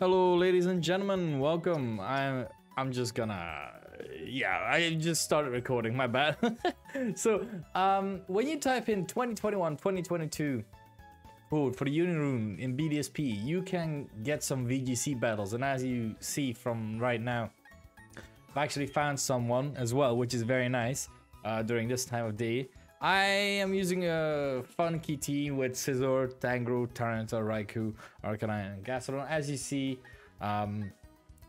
Hello, ladies and gentlemen. Welcome. I'm just gonna... Yeah, I just started recording. My bad. So, when you type in 2021, 2022 code for the Union Room in BDSP, you can get some VGC battles. And as you see from right now, I've actually found someone as well, which is very nice during this time of day. I am using a funky team with Scizor, Tangrowth, Tyranitar, Raikou, Arcanine, and Gastrodon. As you see,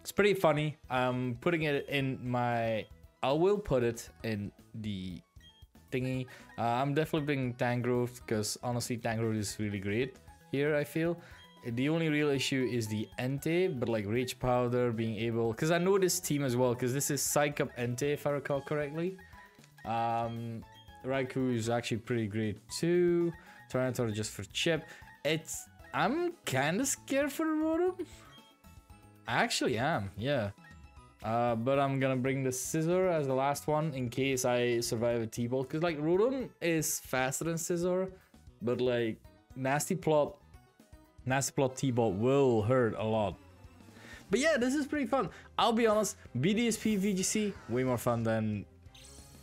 it's pretty funny. I'm putting it in my... I will put it in the thingy. I'm definitely putting Tangrowth because honestly, Tangrowth is really great here, I feel. The only real issue is the Entei, but like Rage Powder, being able... Because I know this team as well, because this is Psych Up Entei, if I recall correctly. Raikou is actually pretty great too. Tyranitar just for chip. I'm kinda scared for Rotom. I actually am, yeah. But I'm gonna bring the Scizor as the last one in case I survive a T-Bolt. Cause like Rotom is faster than Scizor, but like Nasty Plot T-Bolt will hurt a lot. But yeah, this is pretty fun. I'll be honest, BDSP VGC, way more fun than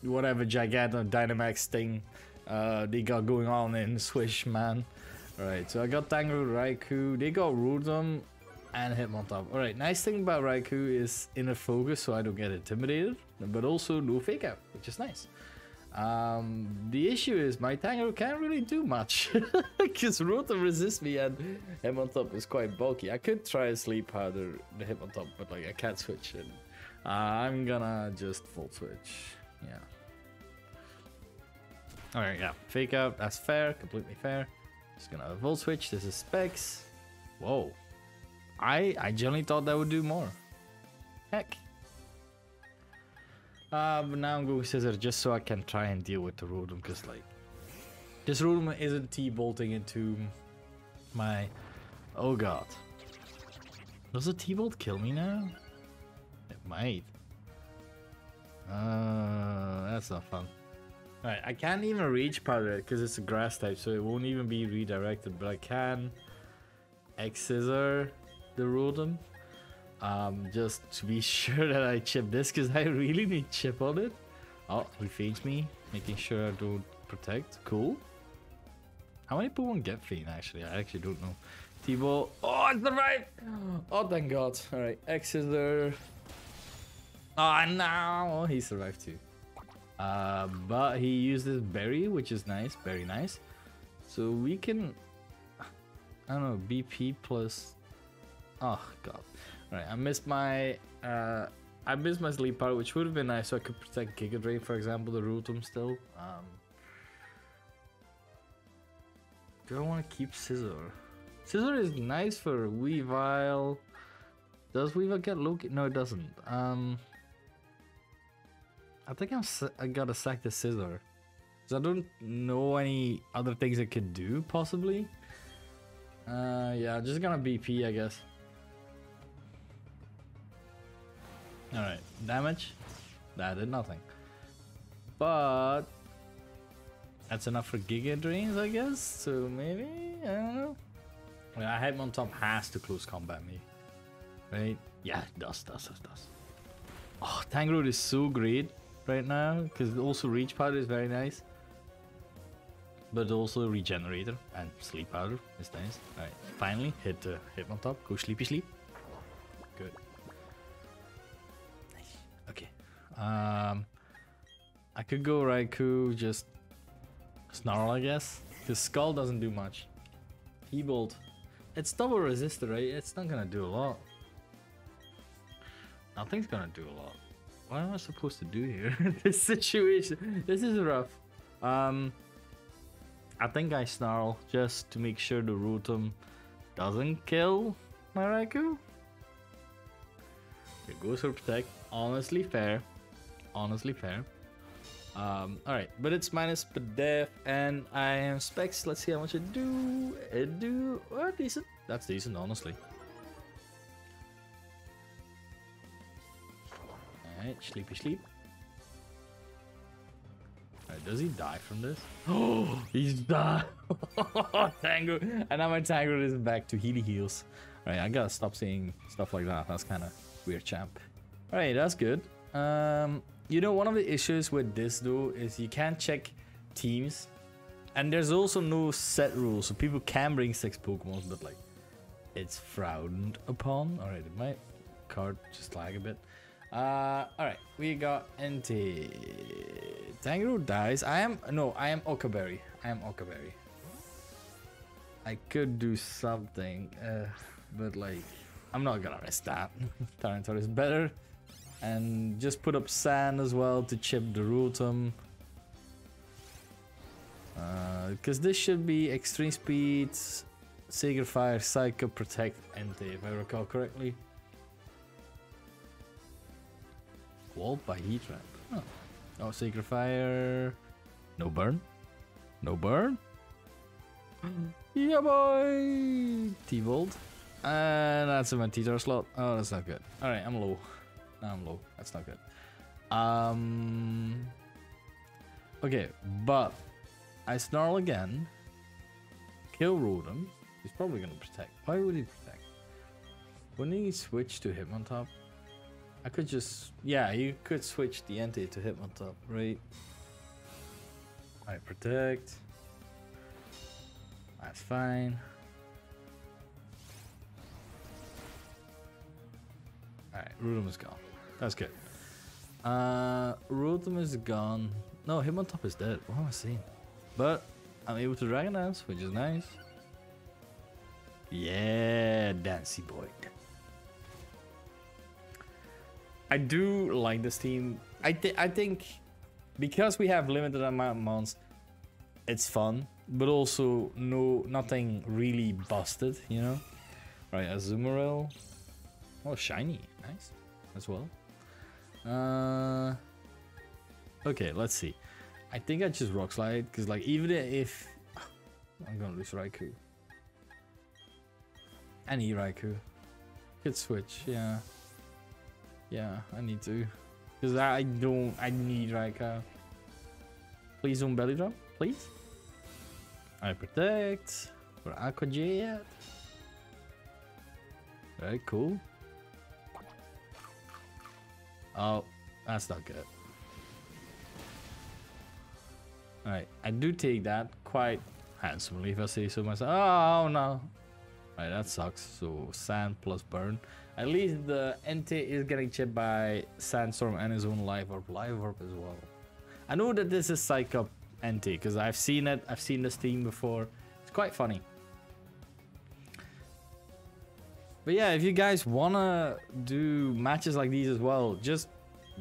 whatever Gigantor Dynamax thing they got going on in Swish, man. Alright, so I got Tangrowth, Raikou, they got Rotom and Hitmontop. Alright, nice thing about Raikou is inner focus, so I don't get intimidated, but also no fake out, which is nice. The issue is my Tangrowth can't really do much because Rotom resists me and Hitmontop is quite bulky. I could try to sleep harder the Hitmontop, but like I can't switch and I'm gonna just full switch. Yeah. Alright, yeah. Fake out, that's fair, completely fair. Just gonna volt switch, this is specs. Whoa. I generally thought that would do more. Heck. But now I'm going Scissor just so I can try and deal with the Rotom, because like this Rotom isn't T-bolting into my... Oh god. Does a T-bolt kill me now? It might. That's not fun. Alright, I can't even Rage Powder it because it's a grass type, so it won't even be redirected, but I can X-Scissor the Rotom. Just to be sure that I chip this because I really need chip on it. Oh, he feints me, making sure I don't protect. Cool. How many Pokemon get feint actually? I actually don't know. T-Ball. Oh, it's the right! Oh, thank god. Alright, X-Scissor. Oh no, he survived too. But he used this berry, which is nice, very nice. So we can, I don't know, BP plus. Oh god! All right, I missed my sleep powder, which would have been nice, so I could protect Giga Drain, for example, the Rotom still. Do I want to keep Scizor? Scizor is nice for Weavile. Does Weavile get low? No, it doesn't. I think I gotta sack the Scizor. Cause I don't know any other things it could do, possibly. Yeah, just gonna BP, I guess. Alright, damage. That did nothing. But... That's enough for Giga Drains, I guess? So maybe? I don't know. Yeah, Hitmontop has to close combat me. Right? Yeah, it does. Oh, Tangrowth is so great right now because also Rage Powder is very nice, but also Regenerator and Sleep Powder is nice. Alright, finally hit the Hitmontop. Go sleepy sleep. Good. Nice. Okay. I could go Raikou, just Snarl, I guess, because Skull doesn't do much. T-Bolt. It's double resistor, right? It's not gonna do a lot. Nothing's gonna do a lot. What am I supposed to do here? This situation, this is rough. I think I Snarl just to make sure the Rotom doesn't kill my Raikou. It goes for protect. Honestly fair. Honestly fair. Alright, but it's minus Pedef and I am specs. Let's see how much it do. Oh, decent. That's decent, honestly. Alright, sleep. Alright, does he die from this? Oh, he's died. Tango. And now my Tango is back to healy heals. Right, I gotta stop seeing stuff like that. That's kind of weird, champ. Alright, that's good. You know, one of the issues with this though is you can't check teams, and there's also no set rules, so people can bring 6 Pokemon, but like it's frowned upon. Alright, did my card just lag a bit? Alright, we got Entei. Tangrowth dies. I am Okaberry. I could do something, but like I'm not gonna risk that. Tyranitar is better. And just put up sand as well to chip the Rotom. Because this should be extreme speed, Sacred Fire, Psycho, Protect, Entei, if I recall correctly. Walled by Heatran. Oh. Oh, Sacred Fire. No burn. No burn. Yeah, boy! T-Volt. And that's a Mantidor slot. Oh, that's not good. Alright, I'm low. No, I'm low. That's not good. Okay, but I snarl again. Kill Rotom. He's probably gonna protect. Why would he protect? Wouldn't he switch to Hitmontop? I could just... yeah, you could switch the Entei to Hitmontop, right? I protect. That's fine. Alright, Rotom is gone. That's good. Rotom is gone. No, Hitmontop is dead. What am I seeing? But I'm able to Dragon Dance, which is nice. Yeah, Dancey Boy. I do like this team. I think because we have limited amount of mons, it's fun, but also nothing really busted, you know. Right, Azumarill. Oh, shiny, nice as well. Okay, let's see. I think I just Rock Slide because, like, even if I'm gonna lose Raikou, I need Raikou. Could switch, yeah, yeah. I need to because I don't. I need Raikou. Please don't belly drop, please. I protect for Aqua Jet. Very cool. Oh, that's not good. Alright, I do take that quite handsomely if I say so myself. Oh no! Alright, that sucks. So, sand plus burn. At least the Entei is getting chipped by Sandstorm and his own Live Orb. Live Orb as well. I know that this is Psych Up Entei because I've seen it. I've seen this team before. It's quite funny. But yeah, if you guys wanna do matches like these as well, just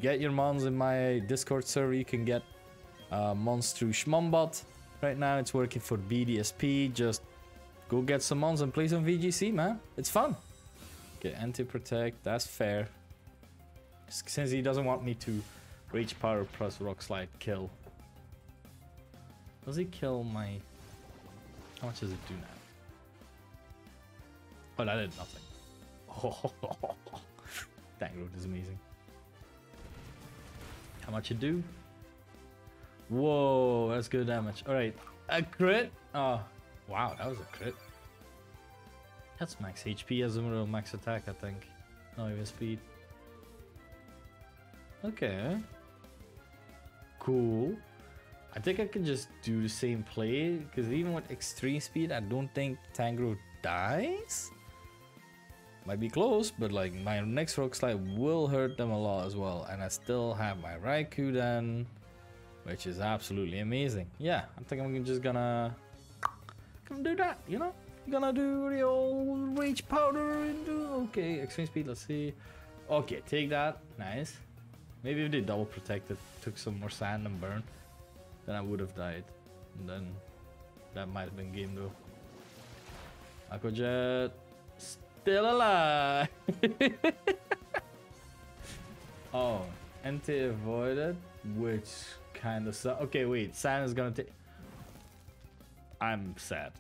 get your mons in my Discord server. You can get mons through Shmonbot. Right now it's working for BDSP. Just go get some mons and play some VGC, man. It's fun. Okay, anti-protect, that's fair. Since he doesn't want me to Rage Power plus Rock Slide kill. Does he kill my... how much does it do now? Oh, that did nothing. Tangrowth is amazing. How much it do? Whoa, that's good damage. Alright, a crit. Oh, wow, that was a crit. That's max HP, Azumarill, max attack, I think. No, even speed. Okay. Cool. I think I can just do the same play, because even with extreme speed, I don't think Tangrowth dies. Might be close, but like my next Rock Slide will hurt them a lot as well. And I still have my Raikou then, which is absolutely amazing. Yeah, I think I'm just gonna come do that, you know? I'm gonna do the old Rage Powder and do... okay, extreme speed, let's see. Okay, take that. Nice. Maybe if they double protected, took some more sand and burn, then I would have died. And then that might have been game though. Aqua Jet. Still alive! Oh, Entei avoided, which kind of sucks. Okay, wait, sand is gonna take... I'm sad.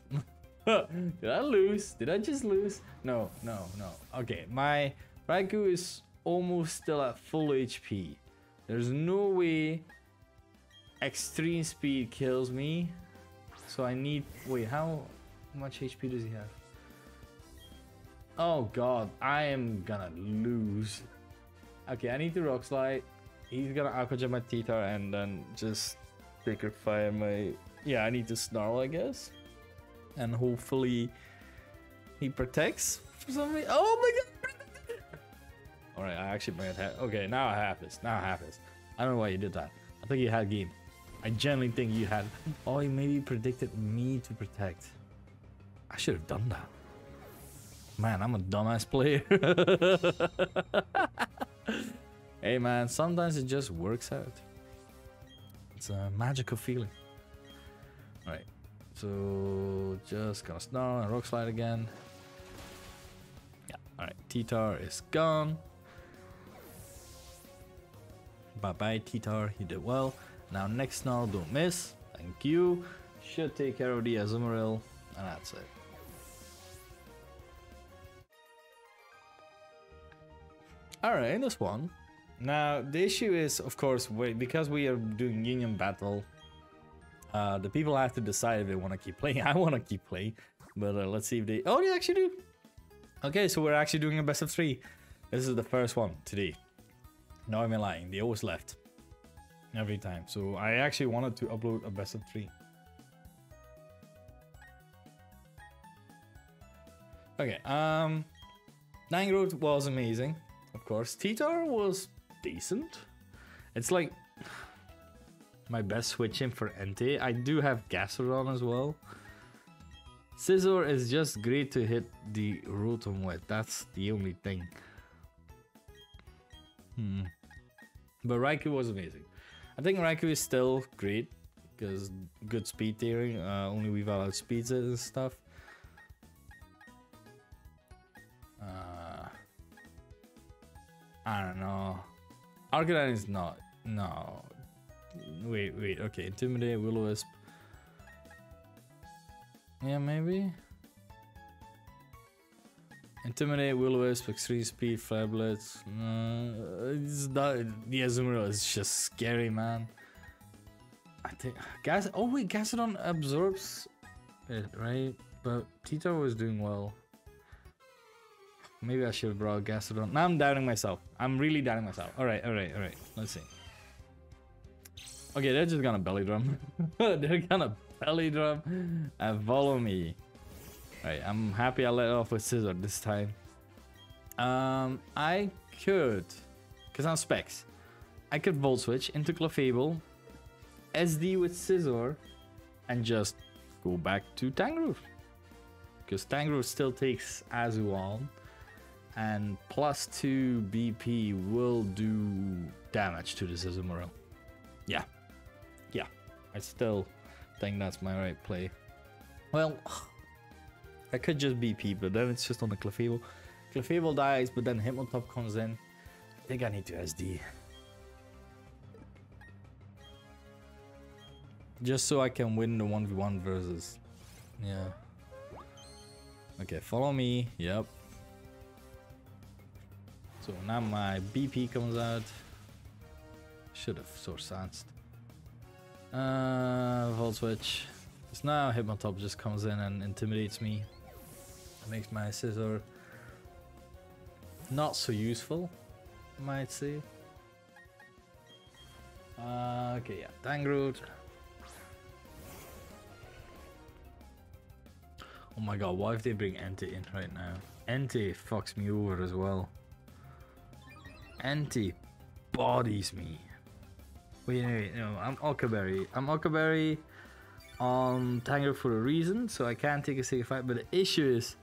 Did I lose? Did I just lose? No, no, no. Okay, my Raikou is almost still at full HP. There's no way extreme speed kills me. So I need... wait, how much HP does he have? Oh god, I am gonna lose. Okay, I need to Rock Slide. He's gonna Aqua Jet my Tyranitar and then just Sacred Fire my... Yeah, I need to Snarl, I guess. And hopefully he protects for some reason. Oh my god! Alright, I actually might have... Okay, now I have this. Now I have this. I don't know why you did that. I think you had game. I genuinely think you had... Oh, he maybe predicted me to protect. I should have done that. Man, I'm a dumbass player. Hey man, sometimes it just works out. It's a magical feeling. Alright, so just gonna Snarl and Rock Slide again. Yeah, alright, Tyranitar is gone. Bye bye Tyranitar, you did well. Now next Snarl, don't miss. Thank you. Should take care of the Azumarill, and that's it. Alright, this one. Now, the issue is, of course, because we are doing Union Battle, the people have to decide if they want to keep playing. I want to keep playing, but let's see if they... Oh, they actually do! Okay, so we're actually doing a best of three. This is the first one today. No, I'm lying. They always left. Every time. So I actually wanted to upload a best of three. Okay, Tangrowth was amazing. Of course, Tyranitar was decent. It's like my best switch in for Entei. I do have Gastrodon as well. Scizor is just great to hit the Rotom with. That's the only thing. But Raikou was amazing. I think Raikou is still great because good speed tiering. Only Weavile outspeeds it and stuff. I don't know. Arcanine is not. No. Wait. Okay. Intimidate, Will-O-Wisp. Yeah, maybe. Intimidate, Will-O-Wisp, Extreme Speed, Flare Blitz. It's not. The Azumarill is just scary, man. I think. Gas. Oh wait, Gastrodon absorbs it, right? But Tyranitar was doing well. Maybe I should have brought Gastrodon. Now I'm doubting myself. I'm really doubting myself. Alright. Let's see. Okay, they're just gonna belly drum. They're gonna belly drum and follow me. Alright, I'm happy I let off with Scizor this time. I could, because I'm specs, I could Volt Switch into Clefable, SD with Scizor, and just go back to Tangrowth. Because Tangrowth still takes Azu on. And +2 BP will do damage to this Azumarill. Yeah. Yeah. I still think that's my right play. Well, I could just BP, but then it's just on the Clefable. Clefable dies, but then Hitmontop comes in. I think I need to SD. Just so I can win the 1v1 versus. Yeah. Okay, follow me. Yep. So now my BP comes out. Should have Source Sensed. Volt Switch. So now Hitmontop just comes in and intimidates me. It makes my Scizor not so useful, I might say. Okay, yeah, Tangrowth. Oh my god, what if they bring Entei in right now? Entei fucks me over as well. Entei bodies me. Wait, no, I'm Okaberry. I'm Okaberry on Tangrowth for a reason, so I can't take a safe fight. But the issue is,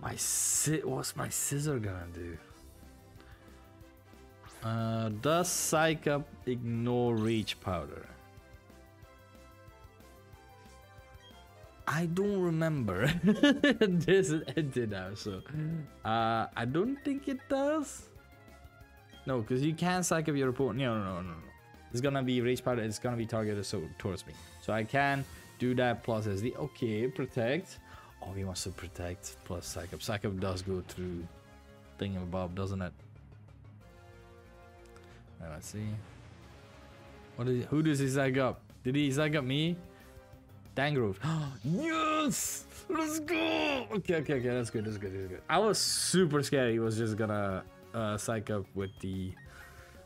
what's my Scizor gonna do? Does Psych Up ignore Rage Powder? I don't remember. There's an Entei now, so I don't think it does. No, because you can Psych Up your opponent. No. It's gonna be Rage Powder. It's gonna be targeted towards me. So I can do that plus SD. Okay, protect. Oh, he wants to protect plus Psych Up. Psych Up does go through Thingamabob, doesn't it? All right, let's see. Who does he Psych Up? Did he Psych Up me? Tangrowth. Yes! Let's go! Okay, that's good, that's good. I was super scared he was just gonna psych up with the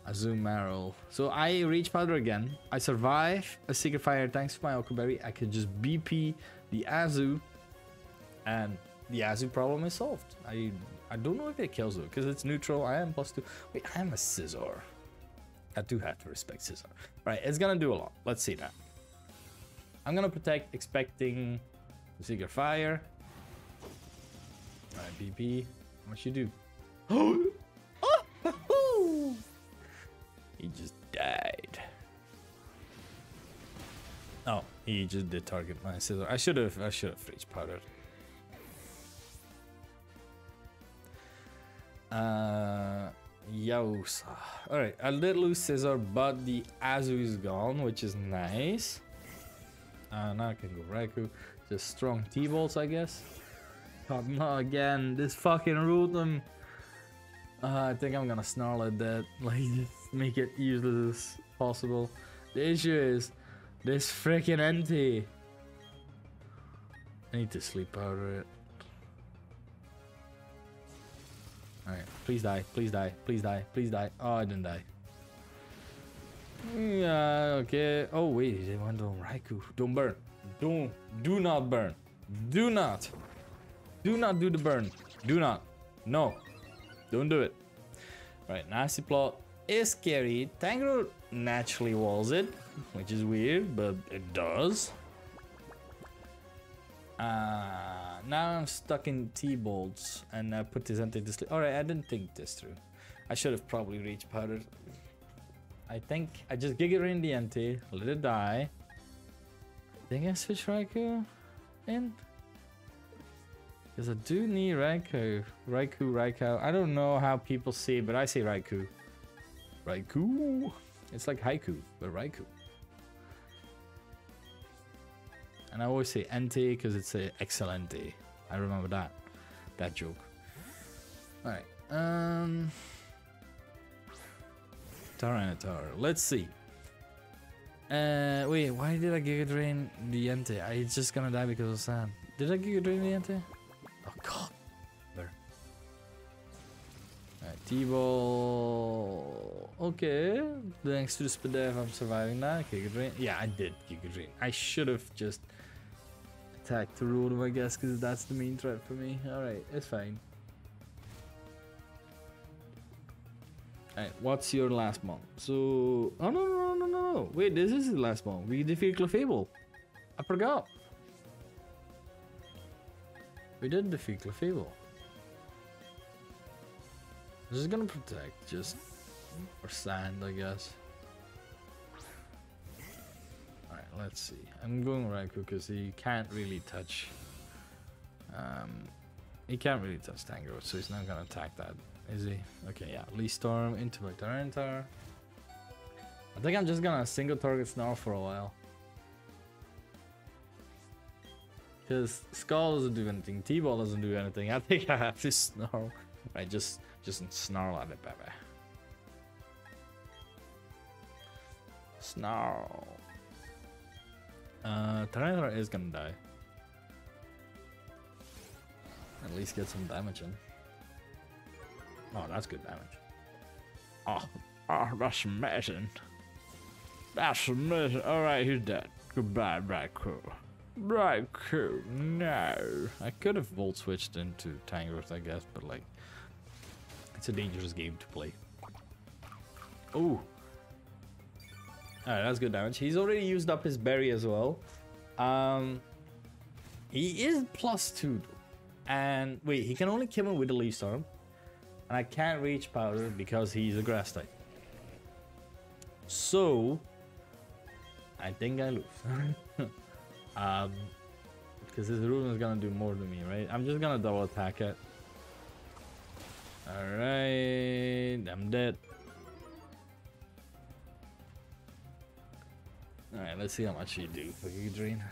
Azumarill. So I reach powder again. I survive a secret fire thanks to my Okuberry. I can just BP the Azu, and the Azu problem is solved. I don't know if it kills though, because it's neutral. I am +2. Wait, I am a Scizor. I do have to respect Scizor. Right, it's gonna do a lot. Let's see that. I'm gonna protect, expecting the secret fire. Alright, BP. How much you do? Oh! He just died. Oh, he just did target my Scizor. I should have Rage Powdered. Yosa. Alright, I did lose Scizor, but the Azu is gone, which is nice. Now I can go Raikou. Just strong T-bolts, I guess. God, not again. This fucking Rotom. I think I'm gonna snarl at that. Like, just make it useless as possible. The issue is this freaking Entei. I need to sleep powder it. Alright, please die, please die, please die, please die. Oh, I didn't die. Yeah, okay. Oh, wait, they went on Raikou. Don't burn. Do not burn. Do not. Do not do the burn. Do not. No. Don't do it. Right, nasty plot is scary. Tangrowth naturally walls it, which is weird, but it does. Now I'm stuck in T-bolts, and I put this Entei to sleep. Alright, I didn't think this through. I should have probably Rage Powdered. I think I just Giga in the Entei, let it die. I think I switch Raikou in. Because I do need Raikou. Raikou. I don't know how people say it, but I say Raikou. Raikou. It's like Haiku, but Raikou. And I always say Entei because it's a Excelente. I remember that joke. Alright. Tyranitar. Let's see. Wait, why did I Giga Drain the Entei? It's just gonna die because of sand. Did I Giga Drain the Entei? Oh god. There. Alright, T-ball. Okay. Thanks to the Spadef, I'm surviving that. Giga Drain. Yeah, I did Giga Drain. I should have just attacked the Rotom, I guess, because that's the main threat for me. Alright, it's fine. Alright, what's your last bomb? So... Oh, no. Wait, this is the last bomb. We defeated Clefable. I forgot. We did defeat Clefable. This is gonna protect, just... Or sand, I guess. Alright, let's see. I'm going Raikou because he can't really touch... He can't really touch Tangrowth, so he's not gonna attack that. Is he? Okay, yeah. Lee Storm into my Tyranitar. I think I'm just gonna single target Snarl for a while. Because Skull doesn't do anything, T-Ball doesn't do anything. I think I have to Snarl. Right, just snarl at it, baby. Snarl. Tyranitar is gonna die. At least get some damage in. Oh, that's good damage. Oh, that's amazing. That's amazing. Alright, he's dead. Goodbye, Raikou. Raikou, no. I could have volt switched into Tangrowth, I guess, but like, it's a dangerous game to play. Oh. Alright, that's good damage. He's already used up his berry as well. He is +2. And wait, he can only kill him with the Leaf Storm. And I can't reach powder because he's a grass type. So I think I lose. Because this Rotom is gonna do more to me, right? I'm just gonna double attack it. Alright, I'm dead. Alright, let's see how much you do for your drain.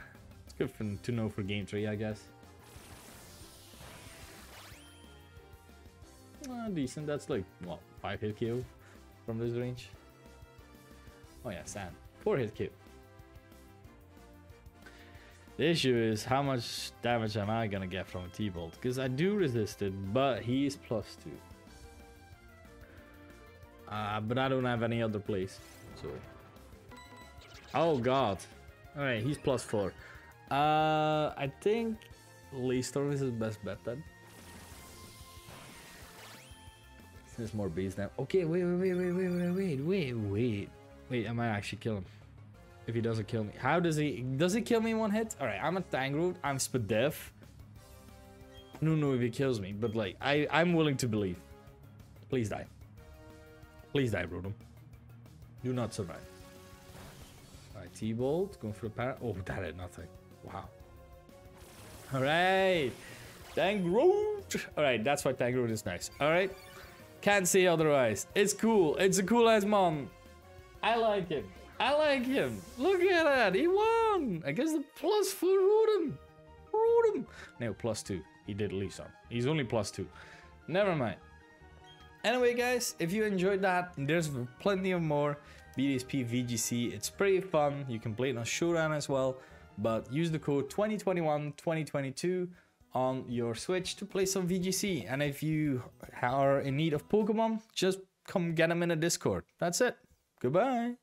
It's good to know for game 3, I guess. Decent, that's like, what, 5-hit KO from this range? Oh yeah, sand. 4-hit KO. The issue is how much damage am I gonna get from a T-Bolt? Because I do resist it, but he is +2. But I don't have any other place. Sorry. Oh god. Alright, he's +4. I think Leestorm is his best bet then. There's more bees now. Okay, wait. Wait, I might actually kill him. If he doesn't kill me. How does he... Does he kill me in one hit? Alright, I'm a Tangrowth. I'm Spadef. I don't know if he kills me. But, like, I'm willing to believe. Please die. Please die, Rotom. Do not survive. Alright, T-Bolt. Going for a para... Oh, that did nothing. Wow. Alright. Tangrowth. Alright, that's why Tangrowth is nice. Alright. Can't say otherwise. It's cool. It's a cool-ass mon. I like him. Look at that. He won against the +4 Rotom. No, +2. He did Leestorm. He's only +2. Never mind. Anyway, guys, if you enjoyed that, there's plenty of more BDSP VGC. It's pretty fun. You can play it on Showdown as well. But use the code 2021-2022 on your Switch to play some VGC. And if you are in need of Pokemon, just come get them in a Discord. That's it. Goodbye.